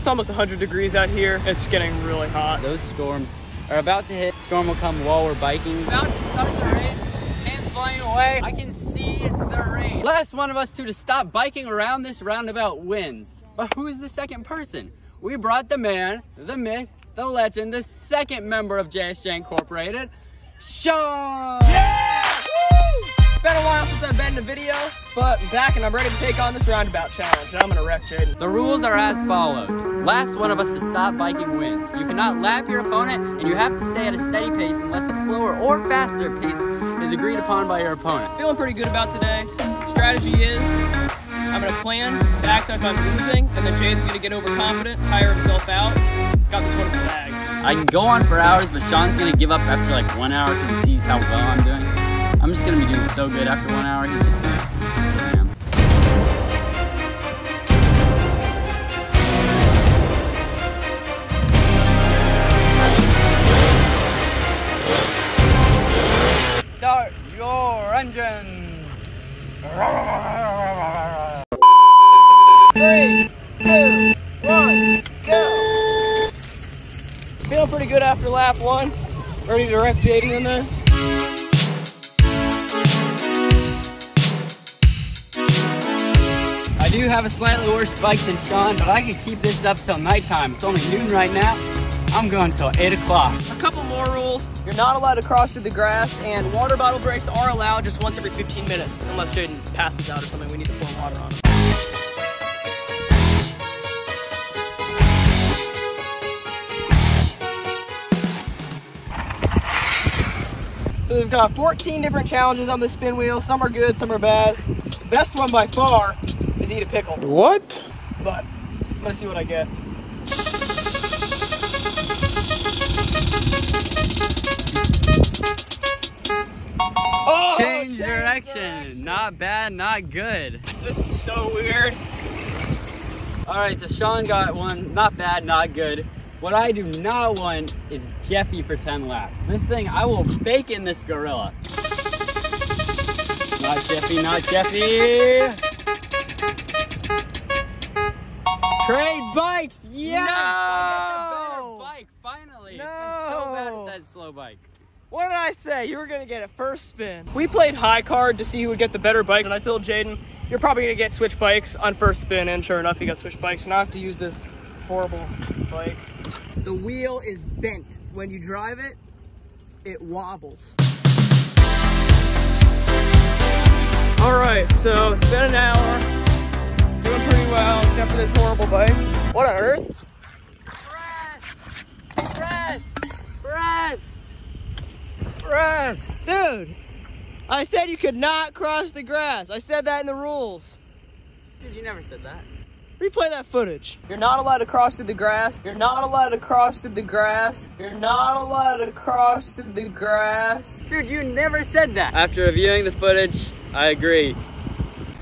It's almost 100 degrees out here. It's getting really hot. Those storms are about to hit. Storm will come while we're biking. About to start the race. Hands flying away. I can see the rain. Last one of us two to stop biking around this roundabout wins. But who's the second person? We brought the man, the myth, the legend, the second member of JSJ Incorporated, Sean! Yeah! Woo! It's been a while since I've been in a video, but I'm back and I'm ready to take on this roundabout challenge. I'm gonna wreck Jayden. The rules are as follows. Last one of us to stop biking wins. You cannot lap your opponent, and you have to stay at a steady pace unless a slower or faster pace is agreed upon by your opponent. Feeling pretty good about today. Strategy is, I'm gonna plan to act like I'm losing, and then Jaden's gonna get overconfident, tire himself out. Got this one in the bag. I can go on for hours, but Sean's gonna give up after like 1 hour because he sees how well I'm doing. I'm just gonna be doing so good after 1 hour, he's just gonna screw him. Start your engine. 3, 2, 1, go! Feeling pretty good after lap one. Ready to wreck Jayden in this. I do have a slightly worse bike than Sean, but I can keep this up till nighttime. It's only noon right now. I'm going till 8 o'clock. A couple more rules. You're not allowed to cross through the grass, and water bottle breaks are allowed just once every 15 minutes, unless Jayden passes out or something. We need to pour water on him. So we've got 14 different challenges on the spin wheel. Some are good, some are bad. The best one by far is eat a pickle. What? But let's see what I get. Oh, change direction. Not bad, not good. This is so weird. All right, so Sean got one. Not bad, not good. What I do not want is Jeffy for 10 laps. This thing, I will bake in this gorilla. Not Jeffy, not Jeffy. Trade bikes, yes! No! I got the better bike, finally. No! It's been so bad with that slow bike. What did I say? You were gonna get a first spin. We played high card to see who would get the better bike, and I told Jayden, you're probably gonna get switched bikes on first spin, and sure enough, he got switched bikes, and I have to use this horrible bike. The wheel is bent. When you drive it, it wobbles. All right, so it's been an hour. Doing pretty well, except for this horrible bike. What on earth? Rest, rest, rest, rest. Dude, I said you could not cross the grass. I said that in the rules. Dude, you never said that. Replay that footage. You're not allowed to cross through the grass. You're not allowed to cross through the grass. You're not allowed to cross through the grass. Dude, you never said that. After reviewing the footage, I agree.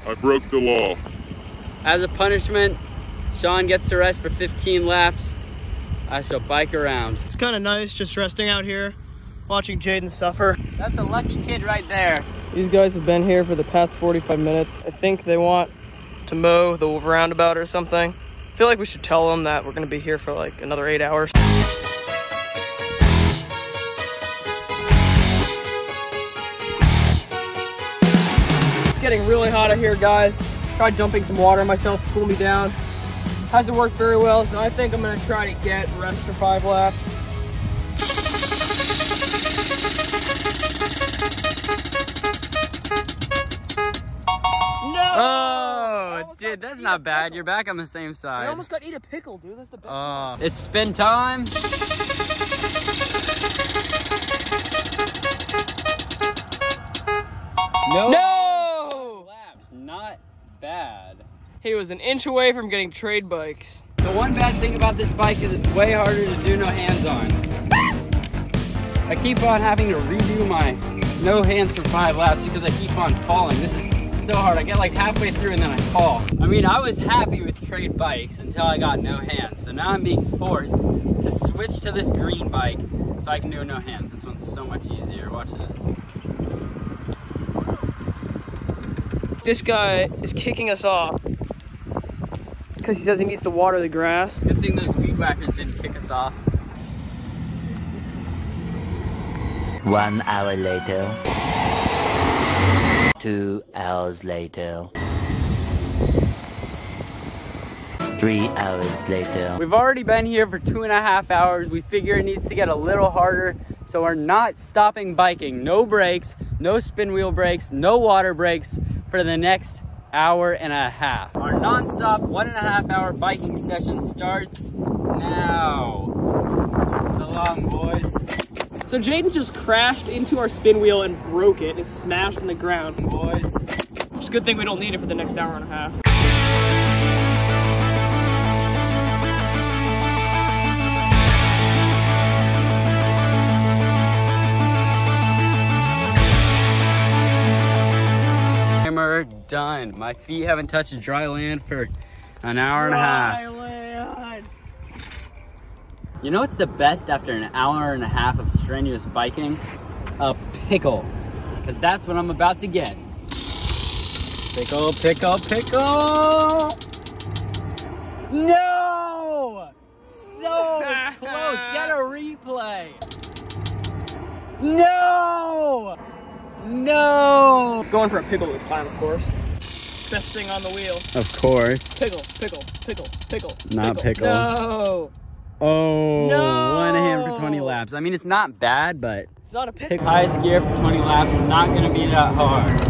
I broke the law. As a punishment, Sean gets to rest for 15 laps. I shall bike around. It's kind of nice just resting out here, watching Jayden suffer. That's a lucky kid right there. These guys have been here for the past 45 minutes. I think they want to mow the roundabout or something. I feel like we should tell them that we're gonna be here for like another 8 hours. It's getting really hot out here, guys. Tried dumping some water on myself to cool me down. Hasn't worked very well, so I think I'm gonna try to get rest for 5 laps. No! Dude, that's not bad. You're back on the same side. I almost got eat a pickle, dude. That's the best. It's spin time. No. No! Laps, not bad. He was an inch away from getting trade bikes. The one bad thing about this bike is it's way harder to do no hands on. I keep on having to redo my no hands for 5 laps because I keep on falling. This is so hard. I get like halfway through and then I fall. I mean, I was happy with trade bikes until I got no hands. So now I'm being forced to switch to this green bike so I can do no hands. This one's so much easier. Watch this. This guy is kicking us off. because he says he needs to water the grass. Good thing those weed whackers didn't kick us off. 1 hour later. 2 hours later. 3 hours later. We've already been here for 2.5 hours. We figure it needs to get a little harder, so we're not stopping biking. No brakes, no spin wheel brakes, no water brakes for the next hour and a half. Our non-stop 1.5 hour biking session starts now. So long, boys. So Jayden just crashed into our spin wheel and broke it. It's smashed on the ground, boys. It's a good thing we don't need it for the next hour and a half. Done. My feet haven't touched dry land for an hour and a half. You know what's the best after an hour and a half of strenuous biking? A pickle. Because that's what I'm about to get. Pickle, pickle, pickle! No! So close! Get a replay! No! No! Going for a pickle this time, of course. Best thing on the wheel. Of course. Pickle, pickle, pickle, pickle. Not pickle. No! Oh, no. One hand for 20 laps. I mean, it's not bad, but... It's not a pickle. Highest gear for 20 laps, not gonna be that hard.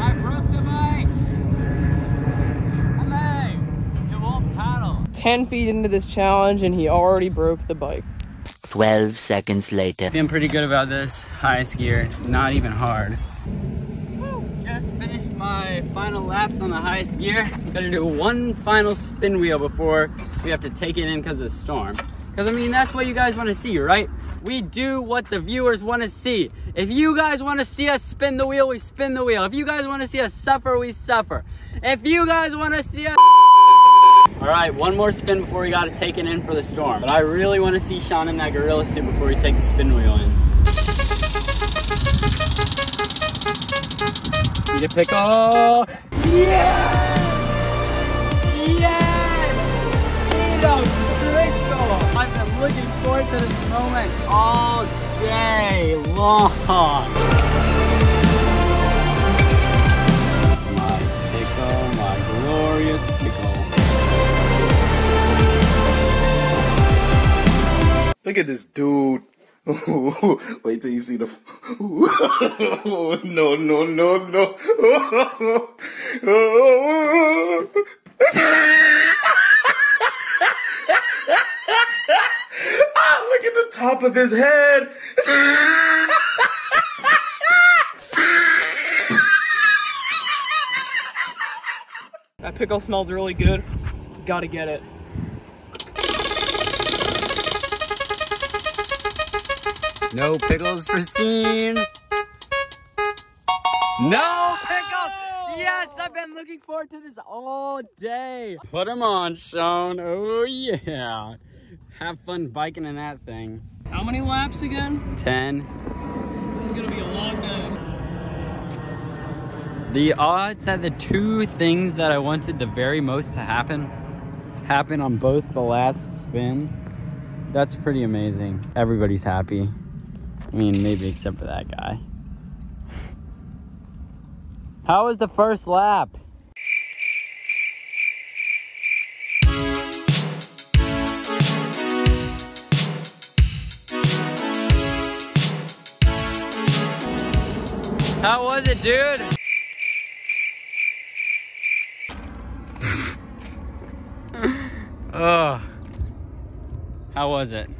I broke the bike! Hello! It won't paddle. 10 feet into this challenge, and he already broke the bike. 12 seconds later. Feeling pretty good about this. Highest gear, not even hard. Woo. Just finished my final laps on the highest gear. Gotta do one final spin wheel before we have to take it in because of the storm. Because I mean, that's what you guys want to see, right? We do what the viewers want to see. If you guys want to see us spin the wheel, we spin the wheel. If you guys want to see us suffer, we suffer. If you guys want to see us... All right, one more spin before we got to take it in for the storm. But I really want to see Sean in that gorilla suit before we take the spin wheel in. Need a pickle. Yes! Yes! Need a pickle. I've been looking forward to this moment all day long. Look at this dude. Wait till you see the... No, no, no, no. Oh, look at the top of his head. That pickle smells really good. Gotta get it. No pickles for Sean. No pickles! Yes, I've been looking forward to this all day. Put them on, Sean. Oh, yeah. Have fun biking in that thing. How many laps again? 10. This is going to be a long day. The odds that the two things that I wanted the very most to happen on both the last spins, that's pretty amazing. Everybody's happy. I mean, maybe except for that guy. How was the first lap? How was it, dude? Oh. How was it?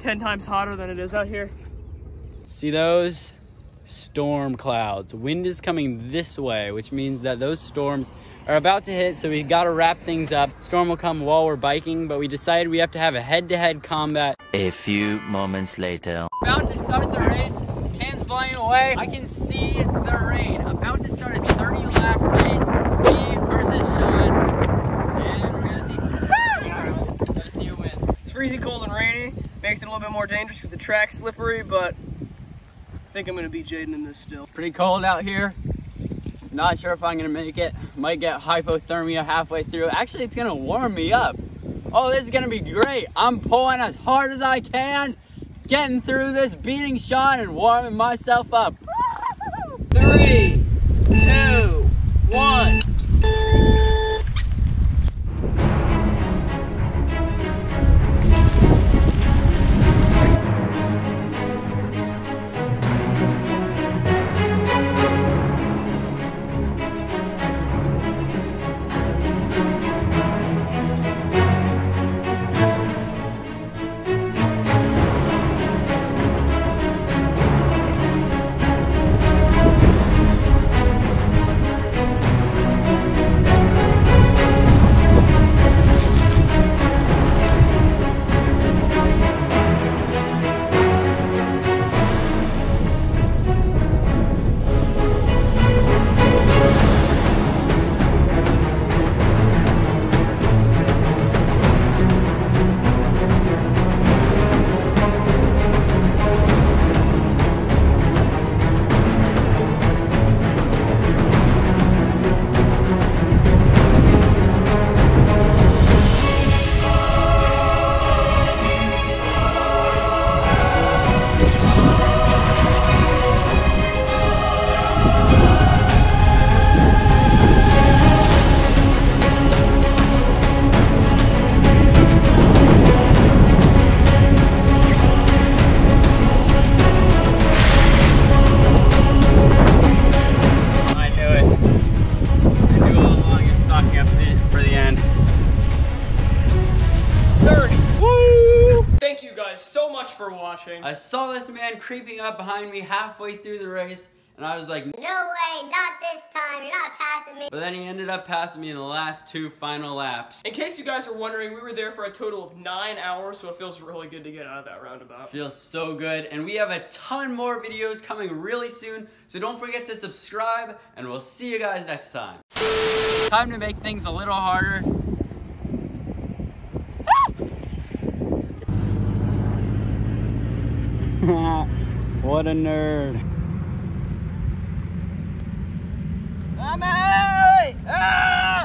10 times hotter than it is out here. See those storm clouds? Wind is coming this way, which means that those storms are about to hit, so we gotta wrap things up. Storm will come while we're biking, but we decided we have to have a head-to-head combat. A few moments later. About to start the race, cans blowing away. I can see the rain. About to start a 30-lap race, me versus Sean, and we're gonna see who wins. It's freezing cold and rainy. Makes it a little bit more dangerous because the track's slippery, but I think I'm going to beat Jayden in this still. Pretty cold out here. Not sure if I'm gonna make it. Might get hypothermia halfway through. Actually, it's gonna warm me up. Oh, this is gonna be great. I'm pulling as hard as I can, getting through this, beating Sean and warming myself up. 3, 2, 1. So much for watching. I saw this man creeping up behind me halfway through the race, and I was like, no way, not this time, you're not passing me. But then he ended up passing me in the last two final laps. In case you guys are wondering, we were there for a total of 9 hours, so it feels really good to get out of that roundabout. Feels so good, and we have a ton more videos coming really soon, so don't forget to subscribe, and we'll see you guys next time. Time to make things a little harder. What a nerd. I'm out! Ah!